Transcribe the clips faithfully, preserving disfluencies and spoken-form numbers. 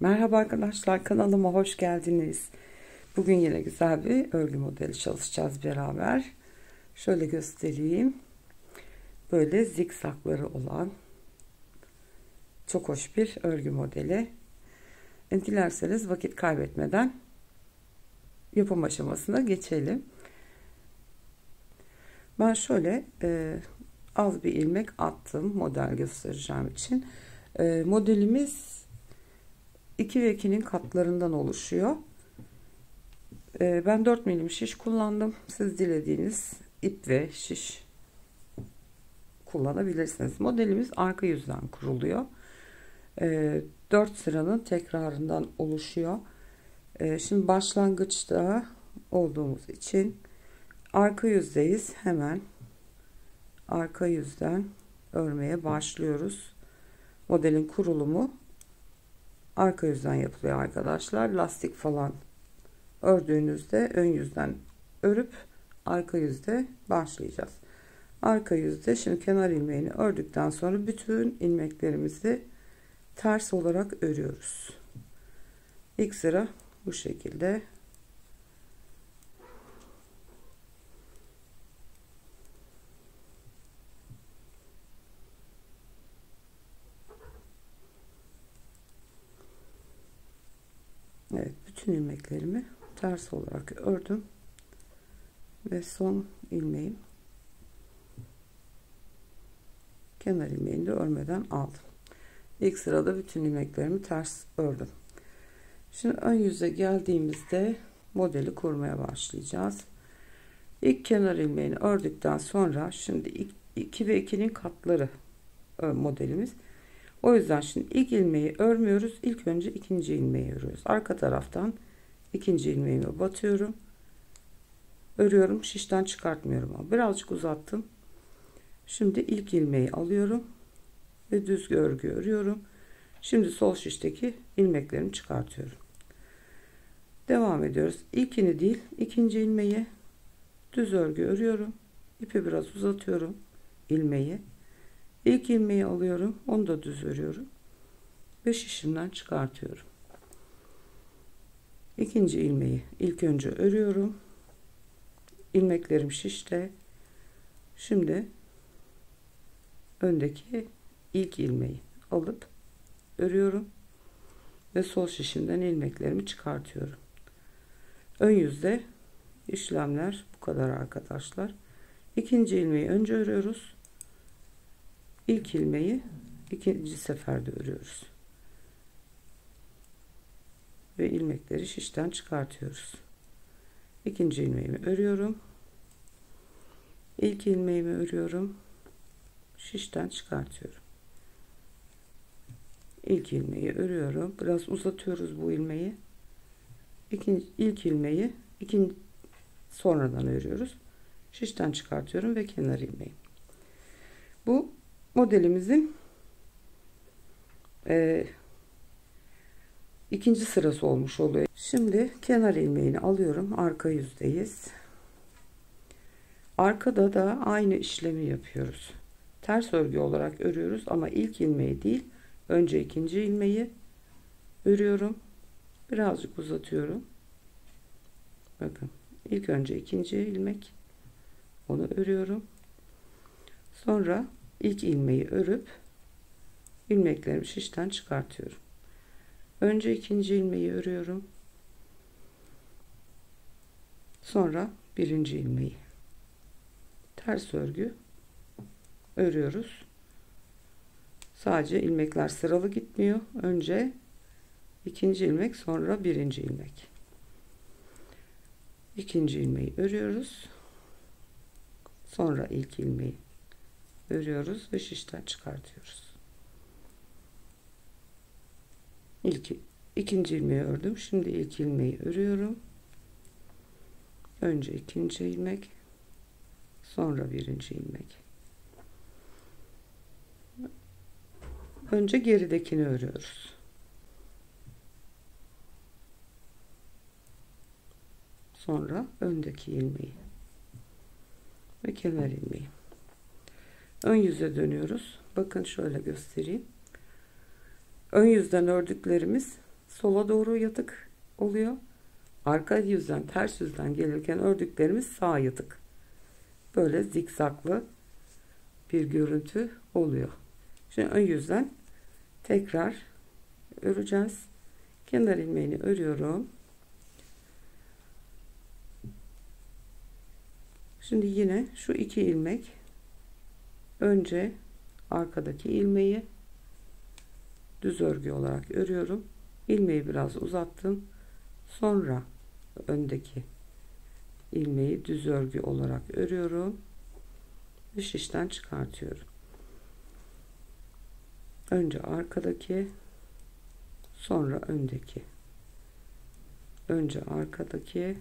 Merhaba arkadaşlar, kanalıma hoş geldiniz. Bugün yine güzel bir örgü modeli çalışacağız beraber. Şöyle göstereyim. Böyle zikzakları olan çok hoş bir örgü modeli. Dilerseniz vakit kaybetmeden yapım aşamasına geçelim. Ben şöyle e, az bir ilmek attım model göstereceğim için. E, modelimiz iki ve iki'nin katlarından oluşuyor. E, ben dört milim şiş kullandım. Siz dilediğiniz ip ve şiş kullanabilirsiniz. Modelimiz arka yüzden kuruluyor. E, dört sıranın tekrarından oluşuyor. E, şimdi başlangıçta olduğumuz için arka yüzdeyiz. Hemen arka yüzden örmeye başlıyoruz. Modelin kurulumu arka yüzden yapılıyor arkadaşlar. Lastik falan ördüğünüzde ön yüzden örüp arka yüzde başlayacağız. Arka yüzde şimdi kenar ilmeğini ördükten sonra bütün ilmeklerimizi ters olarak örüyoruz. İlk sıra bu şekilde. Evet, bütün ilmeklerimi ters olarak ördüm ve son ilmeğim, kenar ilmeğini de örmeden aldım. İlk sırada bütün ilmeklerimi ters ördüm. Şimdi ön yüze geldiğimizde modeli kurmaya başlayacağız. İlk kenar ilmeğini ördükten sonra şimdi iki ve iki'nin katları modelimiz. O yüzden şimdi ilk ilmeği örmüyoruz. İlk önce ikinci ilmeği örüyoruz. Arka taraftan ikinci ilmeğimi batıyorum. Örüyorum. Şişten çıkartmıyorum ama birazcık uzattım. Şimdi ilk ilmeği alıyorum ve düz örgü örüyorum. Şimdi sol şişteki ilmeklerimi çıkartıyorum. Devam ediyoruz. İlkini değil, ikinci ilmeği düz örgü örüyorum. İpi biraz uzatıyorum ilmeği. İlk ilmeği alıyorum, onu da düz örüyorum ve şişimden çıkartıyorum. İkinci ilmeği ilk önce örüyorum. İlmeklerim şişte. Şimdi öndeki ilk ilmeği alıp örüyorum ve sol şişimden ilmeklerimi çıkartıyorum. Ön yüzde işlemler bu kadar arkadaşlar. İkinci ilmeği önce örüyoruz. İlk ilmeği ikinci seferde örüyoruz ve ilmekleri şişten çıkartıyoruz. İkinci ilmeğimi örüyorum, ilk ilmeğimi örüyorum, şişten çıkartıyorum. İlk ilmeği örüyorum, biraz uzatıyoruz bu ilmeği. İkinci, ilk ilmeği ikinci sonradan örüyoruz, şişten çıkartıyorum ve kenar ilmeği. Bu modelimizin e, ikinci sırası olmuş oluyor. Şimdi kenar ilmeğini alıyorum, arka yüzdeyiz. Arkada da aynı işlemi yapıyoruz. Ters örgü olarak örüyoruz ama ilk ilmeği değil, önce ikinci ilmeği örüyorum, birazcık uzatıyorum. Bakın, ilk önce ikinci ilmek, onu örüyorum, sonra İlk ilmeği örüp ilmeklerimi şişten çıkartıyorum. Önce ikinci ilmeği örüyorum. Sonra birinci ilmeği. Ters örgü örüyoruz. Sadece ilmekler sıralı gitmiyor. Önce ikinci ilmek, sonra birinci ilmek. İkinci ilmeği örüyoruz. Sonra ilk ilmeği örüyoruz ve şişten çıkartıyoruz. İlk, ikinci ilmeği ördüm. Şimdi ilk ilmeği örüyorum. Önce ikinci ilmek, sonra birinci ilmek. Önce geridekini örüyoruz. Sonra öndeki ilmeği ve kenar ilmeği. Ön yüze dönüyoruz. Bakın şöyle göstereyim. Ön yüzden ördüklerimiz sola doğru yatık oluyor. Arka yüzden, ters yüzden gelirken ördüklerimiz sağ yatık. Böyle zikzaklı bir görüntü oluyor. Şimdi ön yüzden tekrar öreceğiz. Kenar ilmeğini örüyorum. Şimdi yine şu iki ilmek, önce arkadaki ilmeği düz örgü olarak örüyorum. İlmeği biraz uzattım. Sonra öndeki ilmeği düz örgü olarak örüyorum. Ve şişten çıkartıyorum. Önce arkadaki, sonra öndeki. Önce arkadaki,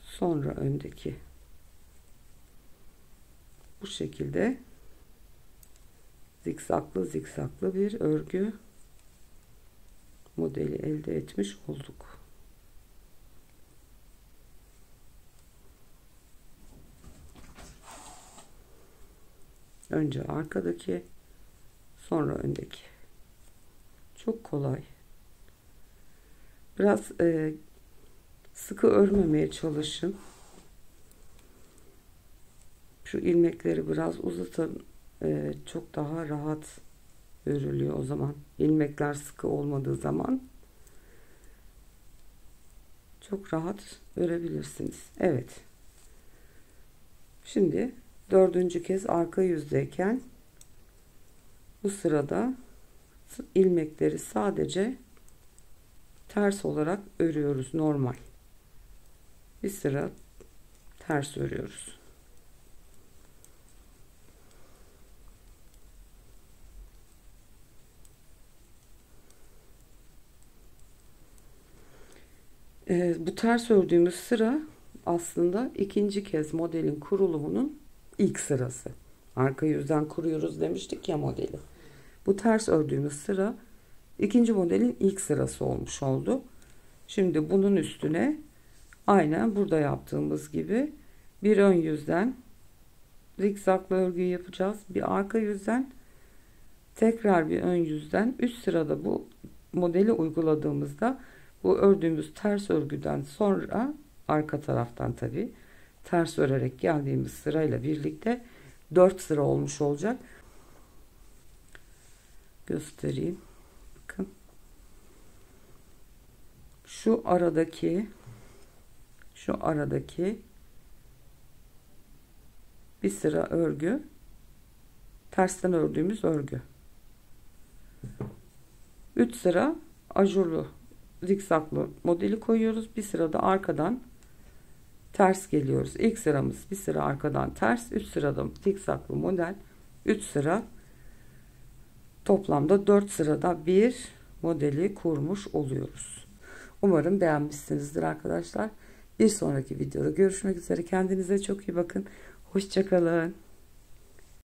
sonra öndeki. Bu şekilde zikzaklı zikzaklı bir örgü modeli elde etmiş olduk. Önce arkadaki, sonra öndeki. Çok kolay. Biraz e, sıkı örmemeye çalışın. Şu ilmekleri biraz uzatın. E, çok daha rahat örülüyor o zaman. İlmekler sıkı olmadığı zaman çok rahat örebilirsiniz. Evet. Şimdi dördüncü kez arka yüzdeyken bu sırada ilmekleri sadece ters olarak örüyoruz. Normal bir sıra ters örüyoruz. Ee, bu ters ördüğümüz sıra aslında ikinci kez modelin kurulumunun İlk sırası. Arka yüzden kuruyoruz demiştik ya modeli. Bu ters ördüğümüz sıra ikinci modelin ilk sırası olmuş oldu. Şimdi bunun üstüne aynen burada yaptığımız gibi bir ön yüzden zikzaklı örgü yapacağız. Bir arka yüzden, tekrar bir ön yüzden. Üst sırada bu modeli uyguladığımızda bu ördüğümüz ters örgüden sonra arka taraftan tabii ters örerek geldiğimiz sırayla birlikte dört sıra olmuş olacak. Göstereyim. Bakın. Şu aradaki şu aradaki bir sıra örgü tersten ördüğümüz örgü. üç sıra ajurlu zikzaklı modeli koyuyoruz. Bir sırada arkadan ters geliyoruz. İlk sıramız bir sıra arkadan ters, üç sırada zikzaklı model, üç sıra, toplamda dört sırada bir modeli kurmuş oluyoruz. Umarım beğenmişsinizdir arkadaşlar. Bir sonraki videoda görüşmek üzere. Kendinize çok iyi bakın. Hoşça kalın.